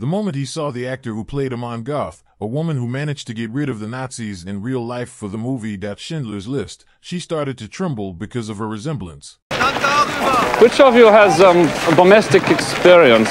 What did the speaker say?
The moment he saw the actor who played Amon Goth, a woman who managed to get rid of the Nazis in real life for the movie Schindler's List, she started to tremble because of her resemblance. Which of you has domestic experience?